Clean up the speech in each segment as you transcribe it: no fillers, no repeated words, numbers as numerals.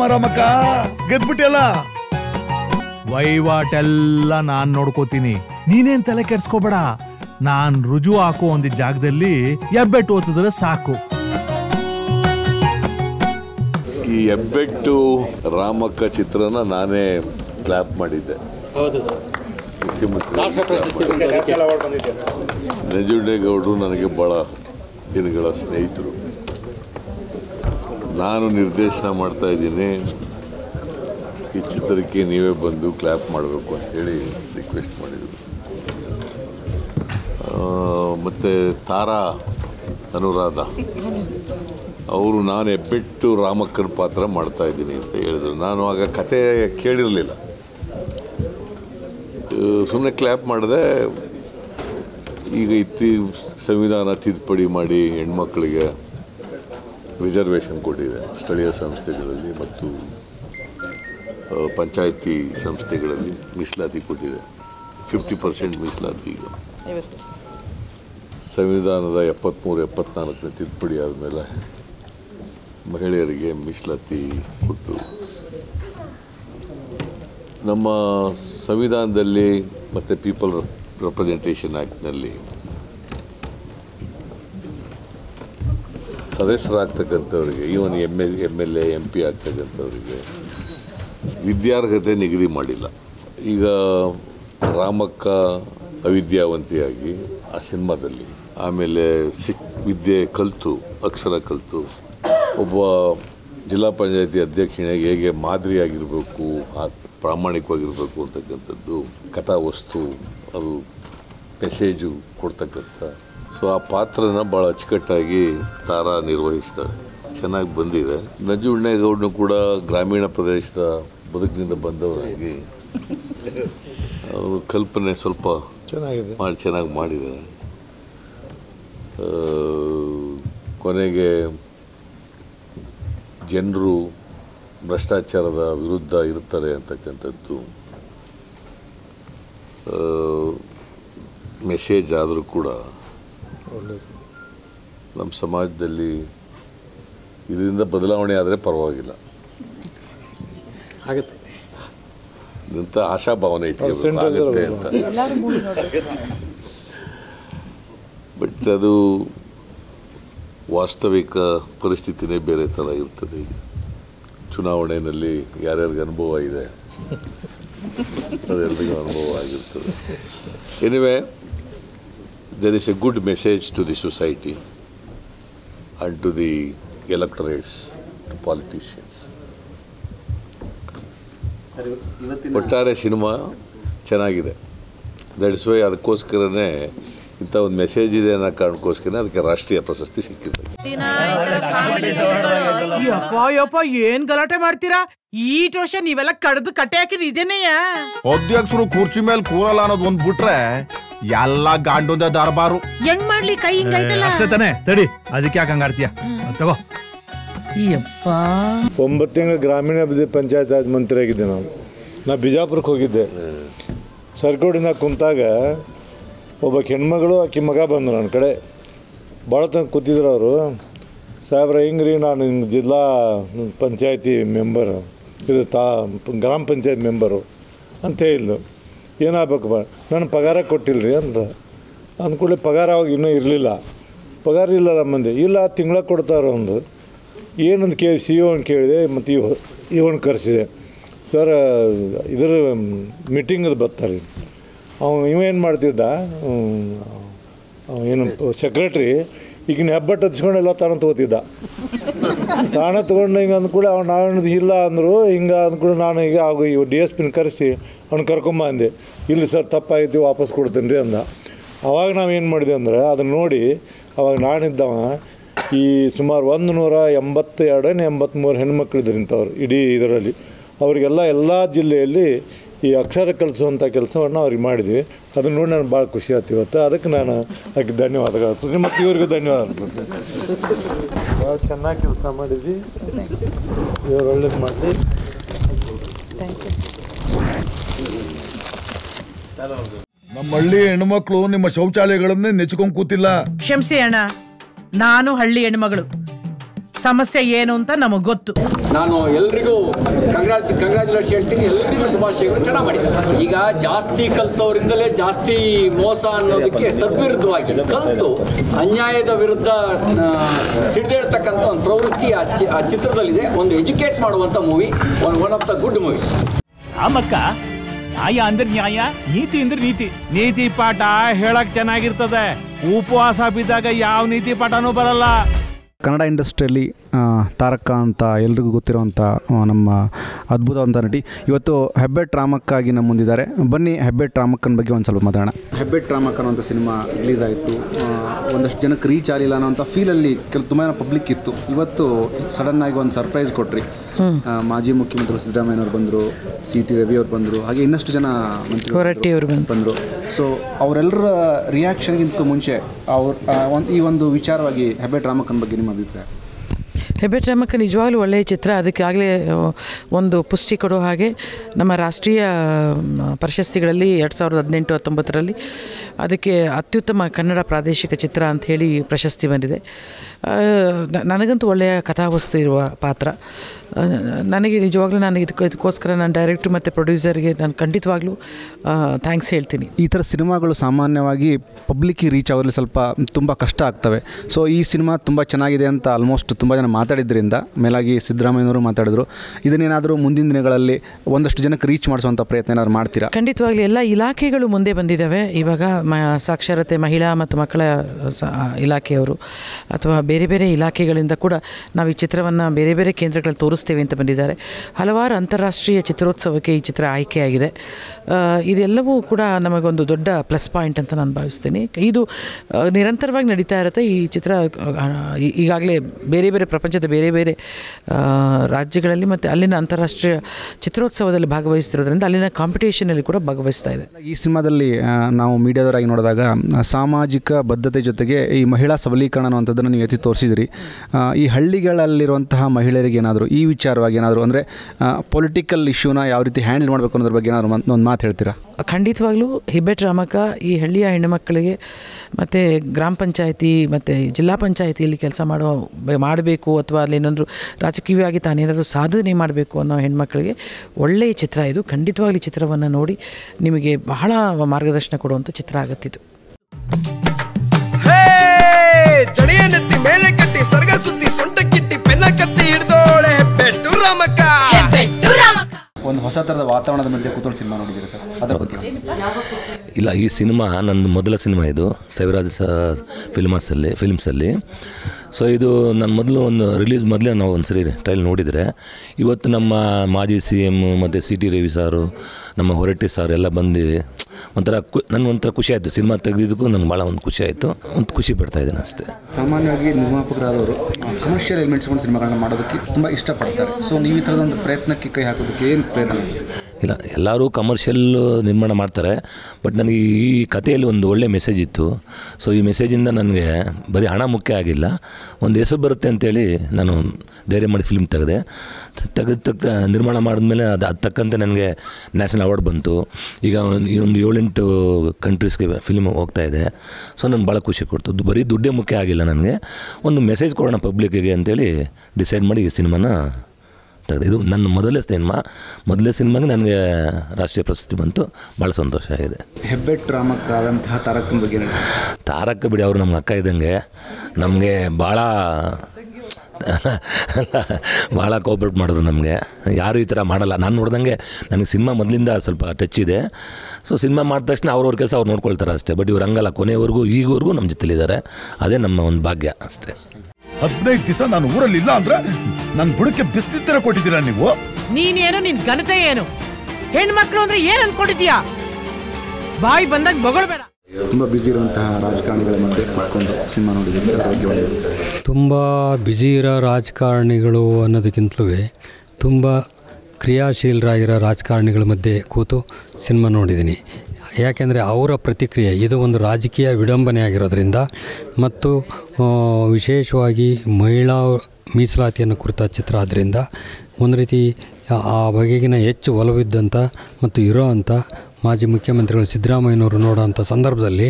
ರಾಮ ರಾಮಕ್ಕ ಗೆದ್ಬಿಟ್ಟೆಲ್ಲ ವೈವಾಟೆಲ್ಲ ನಾನ್ ನೋಡ್ಕೋತೀನಿ, ನೀನೇನ್ ತಲೆ ಕೆಡ್ಸ್ಕೋಬೇಡ. ನಾನ್ ರುಜು ಹಾಕೋ ಒಂದ್ ಜಾಗದಲ್ಲಿ ಹೆಬ್ಬೆಟ್ಟು ಓದಿದ್ರೆ ಸಾಕು. ಈ ಹೆಬ್ಬೆಟ್ಟು ರಾಮಕ್ಕ ಚಿತ್ರನ ನಾನೇ ಕ್ಲಾಪ್ ಮಾಡಿದ್ದೆ. ನಂಜುಂಡೇಗೌಡರು ನನಗೆ ಬಹಳ ದಿನಗಳ ಸ್ನೇಹಿತರು. ನಾನು ನಿರ್ದೇಶನ ಮಾಡ್ತಾ ಇದ್ದೀನಿ, ಈ ಚಿತ್ರಕ್ಕೆ ನೀವೇ ಬಂದು ಕ್ಲ್ಯಾಪ್ ಮಾಡಬೇಕು ಅಂಥೇಳಿ ರಿಕ್ವೆಸ್ಟ್ ಮಾಡಿದರು. ಮತ್ತು ತಾರಾ ಅನುರಾಧ ಅವರು ನಾನು ಹೆಬ್ಬೆಟ್ಟು ರಾಮಕ್ಕರ ಪಾತ್ರ ಮಾಡ್ತಾಯಿದ್ದೀನಿ ಅಂತ ಹೇಳಿದರು. ನಾನು ಆಗ ಕತೆ ಕೇಳಿರಲಿಲ್ಲ, ಸುಮ್ಮನೆ ಕ್ಲ್ಯಾಪ್ ಮಾಡಿದೆ. ಈಗ ಸಂವಿಧಾನ ತಿದ್ದುಪಡಿ ಮಾಡಿ ಹೆಣ್ಮಕ್ಳಿಗೆ ರಿಸರ್ವೇಷನ್ ಕೊಟ್ಟಿದೆ ಸ್ಥಳೀಯ ಸಂಸ್ಥೆಗಳಲ್ಲಿ ಮತ್ತು ಪಂಚಾಯಿತಿ ಸಂಸ್ಥೆಗಳಲ್ಲಿ ಮೀಸಲಾತಿ ಕೊಟ್ಟಿದೆ. 50% ಮೀಸಲಾತಿ ಈಗ ಸಂವಿಧಾನದ 73-74 ತಿದ್ದುಪಡಿ ಆದಮೇಲೆ ಮಹಿಳೆಯರಿಗೆ ಮೀಸಲಾತಿ ಕೊಟ್ಟು ನಮ್ಮ ಸಂವಿಧಾನದಲ್ಲಿ ಮತ್ತು ಪೀಪಲ್ ರೆಪ್ರೆಸೆಂಟೇಷನ್ ಆ್ಯಕ್ಟ್ನಲ್ಲಿ ಸದಸ್ಯರಾಗ್ತಕ್ಕಂಥವ್ರಿಗೆ, even M L A M P ಆಗ್ತಕ್ಕಂಥವ್ರಿಗೆ ವಿದ್ಯಾರ್ಹತೆ ನಿಗದಿ ಮಾಡಿಲ್ಲ. ಈಗ ರಾಮಕ್ಕ ಅವಿದ್ಯಾವಂತಿಯಾಗಿ ಆ ಸಿನಿಮಾದಲ್ಲಿ ಆಮೇಲೆ ವಿದ್ಯೆ ಕಲಿತು, ಅಕ್ಷರ ಕಲಿತು, ಒಬ್ಬ ಜಿಲ್ಲಾ ಪಂಚಾಯತಿ ಅಧ್ಯಕ್ಷನಿಗೆ ಹೇಗೆ ಮಾದರಿಯಾಗಿರಬೇಕು, ಪ್ರಾಮಾಣಿಕವಾಗಿರಬೇಕು ಅಂತಕ್ಕಂಥದ್ದು ಕಥಾವಸ್ತು, ಅದು ಮೆಸೇಜು ಕೊಡ್ತಕ್ಕಂಥ. ಸೊ ಆ ಪಾತ್ರನ ಭಾಳ ಅಚ್ಚುಕಟ್ಟಾಗಿ ತಾರಾ ನಿರ್ವಹಿಸ್ತಾರೆ, ಚೆನ್ನಾಗಿ ಬಂದಿದೆ. ನಂಜುಣ್ಣೇಗೌಡನು ಕೂಡ ಗ್ರಾಮೀಣ ಪ್ರದೇಶದ ಬದುಕಿನಿಂದ ಬಂದವರಾಗಿ ಅವರು ಕಲ್ಪನೆ ಸ್ವಲ್ಪ ಚೆನ್ನಾಗಿದೆ, ಚೆನ್ನಾಗಿ ಮಾಡಿದ್ದಾರೆ. ಕೊನೆಗೆ ಜನರು ಭ್ರಷ್ಟಾಚಾರದ ವಿರುದ್ಧ ಇರ್ತಾರೆ ಅಂತಕ್ಕಂಥದ್ದು ಮೆಸೇಜ್ ಆದರೂ ಕೂಡ ನಮ್ಮ ಸಮಾಜದಲ್ಲಿ ಇದರಿಂದ ಬದಲಾವಣೆ ಆದರೆ ಪರವಾಗಿಲ್ಲ ಅಂತ ಆಶಾಭಾವನೆ ಇಟ್ಟಿರುತ್ತೆ ಅಂತ. ಬಟ್ ಅದು ವಾಸ್ತವಿಕ ಪರಿಸ್ಥಿತಿನೇ ಬೇರೆ ಥರ ಇರ್ತದೆ. ಈಗ ಚುನಾವಣೆಯಲ್ಲಿ ಯಾರ್ಯಾರಿಗೆ ಅನುಭವ ಇದೆ ಅದೆಲ್ಲರಿಗೂ ಅನುಭವ ಆಗಿರ್ತದೆ. Anyway, there is a good message to the society and to the electorates, to politicians. ಒಟ್ಟಾರೆ ಸಿನಿಮಾ ಚೆನ್ನಾಗಿದೆ. ದಟ್ಸ್ ವೈ ಅದಕ್ಕೋಸ್ಕರನೇ ಇಂಥ ಒಂದು ಮೆಸೇಜ್ ಇದೆ ಅನ್ನೋ ಕಾರಣಕ್ಕೋಸ್ಕರ ಅದಕ್ಕೆ ರಾಷ್ಟ್ರೀಯ ಪ್ರಶಸ್ತಿ ಸಿಕ್ಕಿದೆ. ಏನ್ ಗಲಾಟೆ ಮಾಡ್ತೀರಾ? ಈ ಟೋಶ ನೀವೆಲ್ಲ ಕಡ್ದು ಕಟ್ಟೆ ಹಾಕಿದ್ ಇದೇನೆಯ? ಅಧ್ಯಕ್ಷರು ಕುರ್ಚಿ ಮೇಲೆ ಕೂರಲ್ಲ ಅನ್ನೋದು ಒಂದ್ ಬಿಟ್ರೆ ಎಲ್ಲ ಗಾಂಡೊಂದ ದರ್ಬಾರು. ಹೆಂಗ್ ಮಾಡ್ಲಿ, ಕೈ ಹಿಂಗೈತಲ್ಲ. ಅಷ್ಟೇ ತಾನೆ, ತಡಿ, ಅದಕ್ಕೆ ಯಾಕೆ ಹಂಗಾಡ್ತೀಯ? ತಗೋ. ಯಪ್ಪ, 9 ತಿಂಗಳ ಗ್ರಾಮೀಣ ಅಭಿವೃದ್ಧಿ ಪಂಚಾಯತ್ ರಾಜ್ ಮಂತ್ರಿ ಆಗಿದ್ದೆ ನಾನು. ಬಿಜಾಪುರಕ್ಕೆ ಹೋಗಿದ್ದೆ. ಸರ್ಕೋಡಿನಾಗ ಕುಂತಾಗ ಒಬ್ಬ ಹೆಣ್ಮಗಳು ಆಕಿ ಮಗ ಬಂದರು ನನ್ನ ಕಡೆ. ಭಾಳ ತಂದು ಕೂತಿದ್ರು ಅವರು. ಸಾಹೇಬ್ರ, ಹಿಂಗ್ರಿ ನಾನು ನಿಮ್ಮ ಜಿಲ್ಲಾ ಪಂಚಾಯತಿ ಮೆಂಬರು, ಇದು ಗ್ರಾಮ ಪಂಚಾಯತ್ ಮೆಂಬರು ಅಂತ ಹೇಳಿದ್ಲು. ಏನಾಗಬೇಕು ಬಾ, ನಾನು ಪಗಾರ ಕೊಟ್ಟಿಲ್ಲರಿ ಅಂತ ಅಂದ್ಕೂಡಲೇ ಪಗಾರ ಅವಾಗ ಇನ್ನೂ ಇರಲಿಲ್ಲ. ಪಗಾರ ಇಲ್ಲ ನಮ್ಮಂದೆ. ಇಲ್ಲ, ತಿಂಗಳ ಕೊಡ್ತಾವ್ರ ಒಂದು ಏನಂತ ಕೇಳಿ ಸಿ ಒನ್ ಕೇಳಿದೆ. ಮತ್ತು ಇವನ್ ಕರೆಸಿದೆ, ಸರ್ ಇದರ ಮೀಟಿಂಗದು ಬರ್ತಾರೆ. ಅವನು ಇವೇನು ಮಾಡ್ತಿದ್ದ, ಏನು ಸೆಕ್ರೆಟ್ರಿ ಈಗಿನ ಹೆಬ್ಬೆಟ್ಟು ಹಚ್ಕೊಂಡೆಲ್ಲ ತಾಣ ತೊಗೋತಿದ್ದ. ತಾಣ ತೊಗೊಂಡು ಹಿಂಗೆ ಅಂದ್ಕೂಡ ಅವ್ನು ನಾವೇನದು ಇಲ್ಲ ಅಂದರು. ಹಿಂಗೆ ಅಂದ್ಕೂಡ ನಾನು ಈಗ ಆಗು ಇವ ಡಿ ಎಸ್ ಪಿನ ಕರೆಸಿ ಅವ್ನು ಕರ್ಕೊಂಬ ಅಂದೆ. ಇಲ್ಲಿ ಸರ್ ತಪ್ಪಾಗಿತ್ತು, ವಾಪಸ್ ಕೊಡ್ತೀನಿ ರೀ ಅಂದ. ಅವಾಗ ನಾವೇನು ಮಾಡಿದೆ ಅಂದ್ರೆ, ಅದನ್ನು ನೋಡಿ ಅವಾಗ ನಾನಿದ್ದವ ಈ ಸುಮಾರು 182 ಹೆಣ್ಮಕ್ಳಿದ್ರು ಇಂಥವ್ರು ಇಡೀ ಇದರಲ್ಲಿ. ಅವರಿಗೆಲ್ಲ ಎಲ್ಲ ಜಿಲ್ಲೆಯಲ್ಲಿ ಈ ಅಕ್ಷರ ಕಲಿಸುವಂಥ ಕೆಲಸವನ್ನು ಅವ್ರಿಗೆ ಮಾಡಿದ್ವಿ. ಅದನ್ನು ನೋಡಿ ನಾನು ಭಾಳ ಖುಷಿ ಆಯ್ತು ಇವತ್ತು. ಅದಕ್ಕೆ ನಾನು ಅದಕ್ಕೆ ಧನ್ಯವಾದಗಳು. ಮತ್ತು ಇವರಿಗೂ ಧನ್ಯವಾದಗಳು. ಭಾಳ ಚೆನ್ನಾಗಿ ಕೆಲಸ ಮಾಡಿದ್ವಿ. ಇವರು ಒಳ್ಳೇದು ಮಾಡಿದ್ವಿ. ನಮ್ಮ ಹಳ್ಳಿ ಹೆಣ್ಮಕ್ಳು ನಿಮ್ಮ ಶೌಚಾಲಯಗಳನ್ನೇ ನೆಚ್ಕೊಂಡು ಕೂತಿಲ್ಲ. ಕ್ಷಮಿಸಿ ಅಣ್ಣ, ನಾನು ಹಳ್ಳಿ ಹೆಣ್ಮಗಳು. ಸಮಸ್ಯೆ ಏನು ಅಂತ ನಮಗೆ ಗೊತ್ತು. ನಾನು ಎಲ್ಲರಿಗೂ ಕಂಗ್ರಾಚುಲೇಷನ್ ಹೇಳ್ತೀನಿ, ಎಲ್ಲರಿಗೂ ಶುಭಾಶಯಗಳು. ಚೆನ್ನಾಗಿ ಮಾಡಿದ್ದಾರೆ. ಈಗ ಜಾಸ್ತಿ ಕಲ್ತವರಿಂದಲೇ ಜಾಸ್ತಿ ಮೋಸ ಅನ್ನೋದಕ್ಕೆ ತದ್ವಿರುದ್ಧವಾಗಿ ಕಲ್ತು ಅನ್ಯಾಯದ ವಿರುದ್ಧ ಸಿಡಿದೇಳ್ತಕ್ಕಂಥ ಒಂದು ಪ್ರವೃತ್ತಿ ಆ ಚಿತ್ರದಲ್ಲಿದೆ. ಒಂದು ಎಜುಕೇಟ್ ಮಾಡುವಂಥ movie, one of the good movie. ರಾಮಕ್ಕ ನ್ಯಾಯ ಅಂದ್ರೆ ನ್ಯಾಯ, ನೀತಿ ಅಂದ್ರೆ ನೀತಿ. ನೀತಿ ಪಾಠ ಹೇಳಕ್ ಚೆನ್ನಾಗಿರ್ತದೆ, ಉಪವಾಸ ಬಿದ್ದಾಗ ಯಾವ ನೀತಿ ಪಾಠನೂ ಬರಲ್ಲ. ಕನ್ನಡ ಇಂಡಸ್ಟ್ರಿಯಲ್ಲಿ ತಾರಕ್ಕ ಅಂತ ಎಲ್ರಿಗೂ ಗೊತ್ತಿರೋವಂಥ ನಮ್ಮ ಅದ್ಭುತವಂಥ ನಟಿ ಇವತ್ತು ಹೆಬ್ಬೆಟ್ ರಾಮಕ್ಕಾಗಿ ನಮ್ಮ ಮುಂದಿದ್ದಾರೆ. ಬನ್ನಿ ಹೆಬ್ಬೆಟ್ ರಾಮಕ್ಕನ ಬಗ್ಗೆ ಒಂದು ಸ್ವಲ್ಪ ಮಾತಾಡೋಣ. ಹೆಬ್ಬೆಟ್ ರಾಮಕ್ಕ ಅನ್ನೋಂಥ ಸಿನಿಮಾ ರಿಲೀಸ್ ಆಯಿತು, ಒಂದಷ್ಟು ಜನಕ್ಕೆ ರೀಚ್ ಆಗಲಿಲ್ಲ ಅನ್ನೋಂಥ ಫೀಲಲ್ಲಿ ಕೆಲ ತುಂಬ ಜನ ಪಬ್ಲಿಕ್ ಇತ್ತು. ಇವತ್ತು ಸಡನ್ನಾಗಿ ಒಂದು ಸರ್ಪ್ರೈಸ್ ಕೊಟ್ರಿ. ಮಾಜಿ ಮುಖ್ಯಮಂತ್ರಿ ಸಿದ್ದರಾಮಯ್ಯನವ್ರು ಬಂದರು, CT ರವಿ ಅವ್ರು ಬಂದರು, ಹಾಗೆ ಇನ್ನಷ್ಟು ಜನ ಮಂತ್ರಿ ಹೊರಟ್ಟಿಯವರು ಬಂದರು. ಸೊ ಅವರೆಲ್ಲರ ರಿಯಾಕ್ಷನ್ಗಿಂತ ಮುಂಚೆ ಈ ಒಂದು ವಿಚಾರವಾಗಿ ಹೆಬ್ಬೆಟ್ ರಾಮಕ್ಕನ ಬಗ್ಗೆ ನಿಮ್ಮ ಅಭಿಪ್ರಾಯ? ಹೆಬ್ಬೆಟ್ ರಾಮಕ್ಕ ನಿಜವಾಗ್ಲೂ ಒಳ್ಳೆಯ ಚಿತ್ರ. ಅದಕ್ಕಾಗಲೇ ಒಂದು ಪುಷ್ಟಿ ಕೊಡೋ ಹಾಗೆ ನಮ್ಮ ರಾಷ್ಟ್ರೀಯ ಪ್ರಶಸ್ತಿಗಳಲ್ಲಿ 2018-19 ಅದಕ್ಕೆ ಅತ್ಯುತ್ತಮ ಕನ್ನಡ ಪ್ರಾದೇಶಿಕ ಚಿತ್ರ ಅಂಥೇಳಿ ಪ್ರಶಸ್ತಿ ಬಂದಿದೆ. ನನಗಂತೂ ಒಳ್ಳೆಯ ಕಥಾವಸ್ತು ಇರುವ ಪಾತ್ರ. ನನಗೆ ನಿಜವಾಗ್ಲೂ ಇದಕ್ಕೋಸ್ಕರ ನಾನು ಡೈರೆಕ್ಟ್ರು ಮತ್ತು ಪ್ರೊಡ್ಯೂಸರ್ಗೆ ನಾನು ಖಂಡಿತವಾಗ್ಲೂ ಥ್ಯಾಂಕ್ಸ್ ಹೇಳ್ತೀನಿ. ಈ ಥರ ಸಿನಿಮಾಗಳು ಸಾಮಾನ್ಯವಾಗಿ ಪಬ್ಲಿಕ್ಕಿಗೆ ರೀಚ್ ಆಗೋದ್ರಲ್ಲಿ ಸ್ವಲ್ಪ ತುಂಬ ಕಷ್ಟ ಆಗ್ತವೆ. ಸೊ ಈ ಸಿನಿಮಾ ತುಂಬ ಚೆನ್ನಾಗಿದೆ ಅಂತ ಆಲ್ಮೋಸ್ಟ್ ತುಂಬ ಜನ ಮಾತಾಡಿದ್ರಿಂದ, ಮೇಲಾಗಿ ಸಿದ್ದರಾಮಯ್ಯನವರು ಮಾತಾಡಿದ್ರು, ಇದನ್ನೇನಾದರೂ ಮುಂದಿನ ದಿನಗಳಲ್ಲಿ ಒಂದಷ್ಟು ಜನಕ್ಕೆ ರೀಚ್ ಮಾಡಿಸುವಂಥ ಪ್ರಯತ್ನ ಏನಾದ್ರು ಮಾಡ್ತೀರಾ? ಖಂಡಿತವಾಗ್ಲೂ ಎಲ್ಲ ಇಲಾಖೆಗಳು ಮುಂದೆ ಬಂದಿದ್ದಾವೆ. ಇವಾಗ ಸಾಕ್ಷರತೆ ಮಹಿಳಾ ಮತ್ತು ಮಕ್ಕಳ ಇಲಾಖೆಯವರು ಅಥವಾ ಬೇರೆ ಬೇರೆ ಇಲಾಖೆಗಳಿಂದ ಕೂಡ ನಾವು ಈ ಚಿತ್ರವನ್ನು ಬೇರೆ ಬೇರೆ ಕೇಂದ್ರಗಳಲ್ಲಿ ತೋರಿಸ್ತೇವೆ ಅಂತ ಬಂದಿದ್ದಾರೆ. ಹಲವಾರು ಅಂತಾರಾಷ್ಟ್ರೀಯ ಚಿತ್ರೋತ್ಸವಕ್ಕೆ ಈ ಚಿತ್ರ ಆಯ್ಕೆಯಾಗಿದೆ. ಇದೆಲ್ಲವೂ ಕೂಡ ನಮಗೊಂದು ದೊಡ್ಡ ಪ್ಲಸ್ ಪಾಯಿಂಟ್ ಅಂತ ನಾನು ಭಾವಿಸ್ತೀನಿ. ಇದು ನಿರಂತರವಾಗಿ ನಡೀತಾ ಇರುತ್ತೆ. ಈ ಚಿತ್ರ ಈಗಾಗಲೇ ಬೇರೆ ಬೇರೆ ಪ್ರಪಂಚದ ಬೇರೆ ಬೇರೆ ರಾಜ್ಯಗಳಲ್ಲಿ ಮತ್ತು ಅಲ್ಲಿನ ಅಂತಾರಾಷ್ಟ್ರೀಯ ಚಿತ್ರೋತ್ಸವದಲ್ಲಿ ಭಾಗವಹಿಸ್ತಿರೋದ್ರಿಂದ ಅಲ್ಲಿನ ಕಾಂಪಿಟೇಷನಲ್ಲಿ ಕೂಡ ಭಾಗವಹಿಸ್ತಾ ಇದೆ. ಈ ಸಿನಿಮಾದಲ್ಲಿ ನಾವು ಮೀಡಿಯಾದವರಾಗಿ ನೋಡಿದಾಗ ಸಾಮಾಜಿಕ ಬದ್ಧತೆ ಜೊತೆಗೆ ಈ ಮಹಿಳಾ ಸಬಲೀಕರಣ ಅನ್ನುವಂಥದ್ದನ್ನು ನೀವು ಎತ್ತಿ ತೋರಿಸಿದಿರಿ. ಈ ಹಳ್ಳಿಗಳಲ್ಲಿರುವಂತಹ ಮಹಿಳೆಯರಿಗೆ ಏನಾದರೂ ಈ ವಿಚಾರವಾಗಿ ಏನಾದರೂ ಅಂದರೆ ಪೊಲಿಟಿಕಲ್ ಇಶ್ಯೂನ ಯಾವ ರೀತಿ ಹ್ಯಾಂಡಲ್ ಮಾಡಬೇಕು ಅನ್ನೋದ್ರ ಬಗ್ಗೆ ಏನಾದರೂ ಒಂದು ಮಾತು ಹೇಳ್ತೀರಾ? ಖಂಡಿತವಾಗ್ಲೂ ಹೆಬ್ಬೆಟ್ ರಾಮಕ್ಕ ಈ ಹಳ್ಳಿಯ ಹೆಣ್ಣುಮಕ್ಕಳಿಗೆ ಮತ್ತು ಗ್ರಾಮ ಪಂಚಾಯಿತಿ ಮತ್ತು ಜಿಲ್ಲಾ ಪಂಚಾಯಿತಿಯಲ್ಲಿ ಕೆಲಸ ಮಾಡಬೇಕು ಅಥವಾ ಅಲ್ಲಿ ಏನಾದರೂ ರಾಜಕೀಯವಾಗಿ ತಾನೇನಾದರೂ ಸಾಧನೆ ಮಾಡಬೇಕು ಅನ್ನೋ ಹೆಣ್ಮಕ್ಳಿಗೆ ಒಳ್ಳೆಯ ಚಿತ್ರ ಇದು. ಖಂಡಿತವಾಗ್ಲೂ ಚಿತ್ರವನ್ನು ನೋಡಿ ನಿಮಗೆ ಬಹಳ ಮಾರ್ಗದರ್ಶನ ಕೊಡುವಂಥ ಚಿತ್ರ ಆಗುತ್ತಿದ್ದು. ಜಡೆಯನ್ನೆತ್ತಿ ಮೇಲೆ ಕಟ್ಟಿ ಸರ್ಗ ಸುತ್ತಿ ಸೊಂಟ ಕಿಟ್ಟಿ ಪೆನ್ನ ಕತ್ತಿ ಹಿಡಿದೋಳೆ ಹೆಬ್ಬೆಟ್ಟು ರಾಮಕ್ಕ. ಒಂದು ಹೊಸ ಥರದ ವಾತಾವರಣದ ಮಧ್ಯೆ ಕೂತ್ಕೊಂಡು ಸಿನಿಮಾ ನೋಡಿದ್ದೀರಿ ಸರ್, ಅದರ ಬಗ್ಗೆ? ಇಲ್ಲ, ಈ ಸಿನಿಮಾ ನನ್ನ ಮೊದಲ ಸಿನಿಮಾ ಇದು, ಸವಿರಾಜ್ ಫಿಲ್ಮ್ಸಲ್ಲಿ. ಸೊ ಇದು ನಾನು ಮೊದಲು ಒಂದು ರಿಲೀಸ್ ಮೊದಲೇ ನಾವು ಒಂದು ಸರಿ ಟ್ರೈಲ್ ನೋಡಿದರೆ, ಇವತ್ತು ನಮ್ಮ ಮಾಜಿ CM ಮತ್ತು CT ರವಿ ಸಾರು, ನಮ್ಮ ಹೊರಟ್ಟಿ ಸಾರು ಎಲ್ಲ ಬಂದು ನನಗೊಂಥರ ಖುಷಿ ಆಯಿತು. ಸಿನಿಮಾ ತೆಗೆದಿದ್ದಕ್ಕೂ ನನಗೆ ಭಾಳ ಒಂದು ಖುಷಿ ಆಯಿತು, ಒಂದು ಖುಷಿ ಪಡ್ತಾ ಇದ್ದೀನಿ ಅಷ್ಟೇ. ಸಾಮಾನ್ಯವಾಗಿ ನಿರ್ಮಾಪಕರಾದವರು ಕಮರ್ಷಿಯಲ್ ಎಲಿಮೆಂಟ್ಸ್ಕೊಂಡು ಸಿನಿಮಾಗಳನ್ನ ಮಾಡೋದಕ್ಕೆ ತುಂಬ ಇಷ್ಟಪಡ್ತಾರೆ. ಸೊ ನೀವು ಈ ಥರದ ಒಂದು ಪ್ರಯತ್ನಕ್ಕೆ ಕೈ ಹಾಕೋದಕ್ಕೆ ಏನು ಪ್ರೇರಣ? ಇಲ್ಲ, ಎಲ್ಲರೂ ಕಮರ್ಷಿಯಲ್ ನಿರ್ಮಾಣ ಮಾಡ್ತಾರೆ, ಬಟ್ ನನಗೆ ಈ ಕಥೆಯಲ್ಲಿ ಒಂದು ಒಳ್ಳೆ ಮೆಸೇಜ್ ಇತ್ತು. ಸೊ ಈ ಮೆಸೇಜಿಂದ ನನಗೆ ಬರೀ ಹಣ ಮುಖ್ಯ ಆಗಿಲ್ಲ, ಒಂದು ಹೆಸರು ಬರುತ್ತೆ ಅಂತೇಳಿ ನಾನು ಧೈರ್ಯ ಮಾಡಿ ಫಿಲ್ಮ್ ತೆಗೆದ ನಿರ್ಮಾಣ ಮಾಡಿದ್ಮೇಲೆ ಅದು ತಕ್ಕಂತೆ ನನಗೆ ನ್ಯಾಷನಲ್ ಅವಾರ್ಡ್ ಬಂತು. ಈಗ ಒಂದು 7-8 ಕಂಟ್ರೀಸ್ಗೆ ಫಿಲ್ಮ್ ಹೋಗ್ತಾ ಇದೆ. ಸೊ ನಾನು ಭಾಳ ಖುಷಿ ಕೊಡ್ತು. ಬರೀ ದುಡ್ಡೇ ಮುಖ್ಯ ಆಗಿಲ್ಲ, ನನಗೆ ಒಂದು ಮೆಸೇಜ್ ಕೊಡೋಣ ಪಬ್ಲಿಕ್ಕಿಗೆ ಅಂತೇಳಿ ಡಿಸೈಡ್ ಮಾಡಿ ಈ ಸಿನಿಮಾನ ತೆಗೆದು. ಇದು ನನ್ನ ಮೊದಲನೇ ಸಿನಿಮಾಗೆ ನನಗೆ ರಾಷ್ಟ್ರೀಯ ಪ್ರಶಸ್ತಿ ಬಂತು, ಭಾಳ ಸಂತೋಷ ಆಗಿದೆ. ಹೆಬ್ಬೆಟ್ ರಾಮಕ್ಕ ಆದಂತಹ ತಾರಕ್ಕನ ಬಗ್ಗೆ? ತಾರಕ್ಕ ಬಿಡಿ, ಅವರು ನಮ್ಮ ಅಕ್ಕ ಇದ್ದಂಗೆ. ನಮಗೆ ಭಾಳ ಕೋಪರೇಟ್ ಮಾಡಿದ್ರು. ನಮಗೆ ಯಾರೂ ಈ ಥರ ಮಾಡಲ್ಲ. ನಾನು ನೋಡ್ದಂಗೆ ನನಗೆ ಸಿನಿಮಾ ಮೊದಲಿಂದ ಸ್ವಲ್ಪ ಟಚ್ ಇದೆ. ಸೊ ಸಿನಿಮಾ ಮಾಡಿದ ತಕ್ಷಣ ಅವ್ರವ್ರ ಕೆಲಸ ಅವ್ರು ನೋಡ್ಕೊಳ್ತಾರೆ ಅಷ್ಟೇ. ಬಟ್ ಇವ್ರು ಹಂಗಲ್ಲ, ಕೊನೆಯವರೆಗೂ ಈಗವರೆಗೂ ನಮ್ಮ ಜೊತೆಲಿದ್ದಾರೆ. ಅದೇ ನಮ್ಮ ಒಂದು ಭಾಗ್ಯ ಅಷ್ಟೇ. 15 ದಿವಸ ನಾನು ಊರಲ್ಲಿಲ್ಲ ಅಂದ್ರೆ ನನ್ನ ಬುಡಕ್ಕೆ ಬಿಸ್ನಿತ್ತರ ಕೊಟ್ಟಿದ್ದೀರಾ ನೀವು. ನೀನೇನು, ನಿನ್ ಘನತೆ ಏನು, ಹೆಣ್ಮಕ್ಳು ಅಂದ್ರೆ ಏನ್ ಅನ್ಕೊಂಡಿದ್ದೀಯಾ? ಬಾಯಿ ಬಂದಾಗ ಬೊಗಳಬೇಡ. ತುಂಬ ಬ್ಯುಸಿ ಇರುವಂತಹ ರಾಜಕಾರಣಿಗಳ ಮಧ್ಯೆ ಮಾಡ್ಕೊಂಡು ಸಿನಿಮಾ ನೋಡಿದ್ದೀವಿ. ತುಂಬ ಬ್ಯುಸಿ ಇರೋ ರಾಜಕಾರಣಿಗಳು ಅನ್ನೋದಕ್ಕಿಂತಲೂ ತುಂಬ ಕ್ರಿಯಾಶೀಲರಾಗಿರೋ ರಾಜಕಾರಣಿಗಳ ಮಧ್ಯೆ ಕೂತು ಸಿನಿಮಾ ನೋಡಿದ್ದೀನಿ. ಯಾಕೆಂದರೆ ಅವರ ಪ್ರತಿಕ್ರಿಯೆ ಇದು ಒಂದು ರಾಜಕೀಯ ವಿಡಂಬನೆ ಆಗಿರೋದ್ರಿಂದ, ಮತ್ತು ವಿಶೇಷವಾಗಿ ಮಹಿಳಾ ಮೀಸಲಾತಿಯನ್ನು ಕುರಿತ ಚಿತ್ರ ಆದ್ದರಿಂದ ಒಂದು ರೀತಿ ಆ ಬಗೆಗಿನ ಹೆಚ್ಚು ಒಲವಿದ್ದಂಥ ಮತ್ತು ಇರೋ ಅಂಥ ಮಾಜಿ ಮುಖ್ಯಮಂತ್ರಿಗಳು ಸಿದ್ದರಾಮಯ್ಯನವರು ನೋಡೋಂಥ ಸಂದರ್ಭದಲ್ಲಿ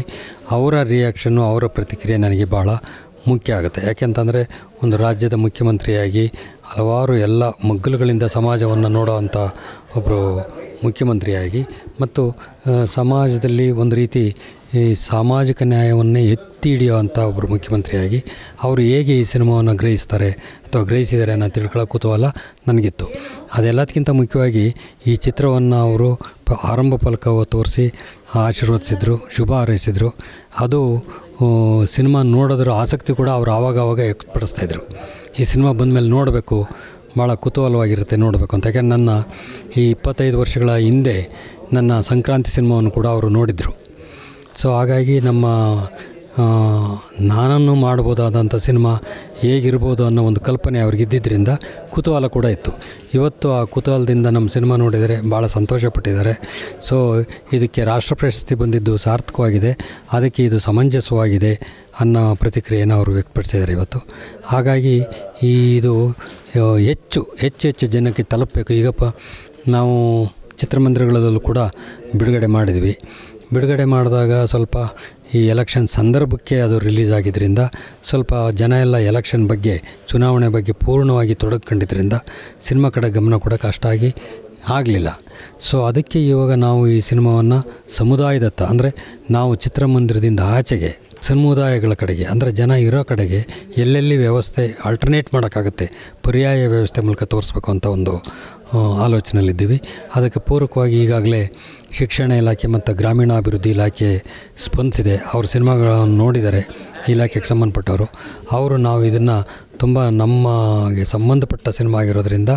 ಅವರ ರಿಯಾಕ್ಷನ್ನು, ಅವರ ಪ್ರತಿಕ್ರಿಯೆ ನನಗೆ ಭಾಳ ಮುಖ್ಯ ಆಗುತ್ತೆ. ಯಾಕೆಂತಂದರೆ ಒಂದು ರಾಜ್ಯದ ಮುಖ್ಯಮಂತ್ರಿಯಾಗಿ ಹಲವಾರು ಎಲ್ಲ ಮಗ್ಗಲುಗಳಿಂದ ಸಮಾಜವನ್ನು ನೋಡೋವಂಥ ಒಬ್ಬರು ಮುಖ್ಯಮಂತ್ರಿಯಾಗಿ ಮತ್ತು ಸಮಾಜದಲ್ಲಿ ಒಂದು ರೀತಿ ಈ ಸಾಮಾಜಿಕ ನ್ಯಾಯವನ್ನೇ ಎತ್ತಿ ಹಿಡಿಯುವಂಥ ಒಬ್ಬರು ಮುಖ್ಯಮಂತ್ರಿಯಾಗಿ ಅವರು ಹೇಗೆ ಈ ಸಿನಿಮಾವನ್ನು ಗ್ರಹಿಸ್ತಾರೆ ಅಥವಾ ಗ್ರಹಿಸಿದ್ದಾರೆ ಅನ್ನೋ ತಿಳ್ಕೊಳ್ಳೋ ಕುತೂಹಲ ನನಗಿತ್ತು. ಅದೆಲ್ಲದಕ್ಕಿಂತ ಮುಖ್ಯವಾಗಿ ಈ ಚಿತ್ರವನ್ನು ಅವರು ಆರಂಭ ಫಲಕ ತೋರಿಸಿ ಆಶೀರ್ವದಿಸಿದರು, ಶುಭ ಹಾರೈಸಿದರು. ಅದು ಸಿನಿಮಾ ನೋಡೋದ್ರ ಆಸಕ್ತಿ ಕೂಡ ಅವರು ಆವಾಗವಾಗ ವ್ಯಕ್ತಪಡಿಸ್ತಾಯಿದ್ರು. ಈ ಸಿನಿಮಾ ಬಂದಮೇಲೆ ನೋಡಬೇಕು, ಭಾಳ ಕುತೂಹಲವಾಗಿರುತ್ತೆ ನೋಡಬೇಕು ಅಂತ. ಯಾಕೆಂದರೆ ನನ್ನ ಈ 25 ವರ್ಷಗಳ ಹಿಂದೆ ನನ್ನ ಸಂಕ್ರಾಂತಿ ಸಿನಿಮಾವನ್ನು ಕೂಡ ಅವರು ನೋಡಿದರು. ಸೊ ಹಾಗಾಗಿ ನಮ್ಮ ನಾನನ್ನು ಮಾಡ್ಬೋದಾದಂಥ ಸಿನಿಮಾ ಹೇಗಿರ್ಬೋದು ಅನ್ನೋ ಒಂದು ಕಲ್ಪನೆ ಅವ್ರಿಗೆ ಇದ್ದಿದ್ದರಿಂದ ಕುತೂಹಲ ಕೂಡ ಇತ್ತು. ಇವತ್ತು ಆ ಕುತೂಹಲದಿಂದ ನಮ್ಮ ಸಿನಿಮಾ ನೋಡಿದರೆ ಭಾಳ ಸಂತೋಷಪಟ್ಟಿದ್ದಾರೆ. ಸೊ ಇದಕ್ಕೆ ರಾಷ್ಟ್ರ ಪ್ರಶಸ್ತಿ ಬಂದಿದ್ದು ಸಾರ್ಥಕವಾಗಿದೆ, ಅದಕ್ಕೆ ಇದು ಸಮಂಜಸವಾಗಿದೆ ಅನ್ನೋ ಪ್ರತಿಕ್ರಿಯೆಯನ್ನು ಅವರು ವ್ಯಕ್ತಪಡಿಸಿದ್ದಾರೆ ಇವತ್ತು. ಹಾಗಾಗಿ ಇದು ಹೆಚ್ಚು ಹೆಚ್ಚು ಹೆಚ್ಚು ಜನಕ್ಕೆ ತಲುಪಬೇಕು. ಈಗಪ್ಪ ನಾವು ಚಿತ್ರಮಂದಿರಗಳಲ್ಲೂ ಕೂಡ ಬಿಡುಗಡೆ ಮಾಡಿದ್ವಿ. ಬಿಡುಗಡೆ ಮಾಡಿದಾಗ ಸ್ವಲ್ಪ ಈ ಎಲೆಕ್ಷನ್ ಸಂದರ್ಭಕ್ಕೆ ಅದು ರಿಲೀಸ್ ಆಗಿದ್ದರಿಂದ ಸ್ವಲ್ಪ ಜನ ಎಲ್ಲ ಎಲೆಕ್ಷನ್ ಬಗ್ಗೆ, ಚುನಾವಣೆ ಬಗ್ಗೆ ಪೂರ್ಣವಾಗಿ ತೊಡಗಿಕೊಂಡಿದ್ದರಿಂದ ಸಿನಿಮಾ ಕಡೆ ಗಮನ ಕೂಡ ಕಷ್ಟ ಆಗಿ ಆಗಲಿಲ್ಲ. ಸೊ ಅದಕ್ಕೆ ಇವಾಗ ನಾವು ಈ ಸಿನಿಮಾವನ್ನು ಸಮುದಾಯದತ್ತ, ಅಂದರೆ ನಾವು ಚಿತ್ರಮಂದಿರದಿಂದ ಆಚೆಗೆ ಸಮುದಾಯಗಳ ಕಡೆಗೆ, ಅಂದರೆ ಜನ ಇರೋ ಕಡೆಗೆ ಎಲ್ಲೆಲ್ಲಿ ವ್ಯವಸ್ಥೆ ಆಲ್ಟರ್ನೇಟ್ ಮಾಡೋಕ್ಕಾಗುತ್ತೆ, ಪರ್ಯಾಯ ವ್ಯವಸ್ಥೆ ಮೂಲಕ ತೋರಿಸ್ಬೇಕು ಅಂತ ಒಂದು ಆಲೋಚನೆಯಲ್ಲಿದ್ದೀವಿ. ಅದಕ್ಕೆ ಪೂರಕವಾಗಿ ಈಗಾಗಲೇ ಶಿಕ್ಷಣ ಇಲಾಖೆ ಮತ್ತು ಗ್ರಾಮೀಣಾಭಿವೃದ್ಧಿ ಇಲಾಖೆ ಸ್ಪಂದಿಸಿದೆ. ಅವ್ರ ಸಿನಿಮಾಗಳನ್ನು ನೋಡಿದ್ದಾರೆ ಇಲಾಖೆಗೆ ಸಂಬಂಧಪಟ್ಟವರು. ಅವರು ನಾವು ಇದನ್ನು ತುಂಬ ನಮಗೆ ಸಂಬಂಧಪಟ್ಟ ಸಿನಿಮಾ ಆಗಿರೋದ್ರಿಂದ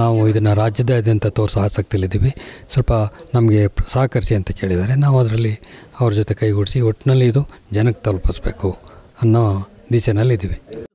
ನಾವು ಇದನ್ನು ರಾಜ್ಯದಾದ್ಯಂತ ತೋರಿಸೋ ಆಸಕ್ತಿಯಲ್ಲಿದ್ದೀವಿ, ಸ್ವಲ್ಪ ನಮಗೆ ಸಹಕರಿಸಿ ಅಂತ ಕೇಳಿದ್ದಾರೆ. ನಾವು ಅದರಲ್ಲಿ ಅವ್ರ ಜೊತೆ ಕೈಗೂಡಿಸಿ ಒಟ್ಟಿನಲ್ಲಿ ಇದು ಜನಕ್ಕೆ ತಲುಪಿಸ್ಬೇಕು ಅನ್ನೋ ದಿಸೆಯಲ್ಲಿದ್ದೀವಿ.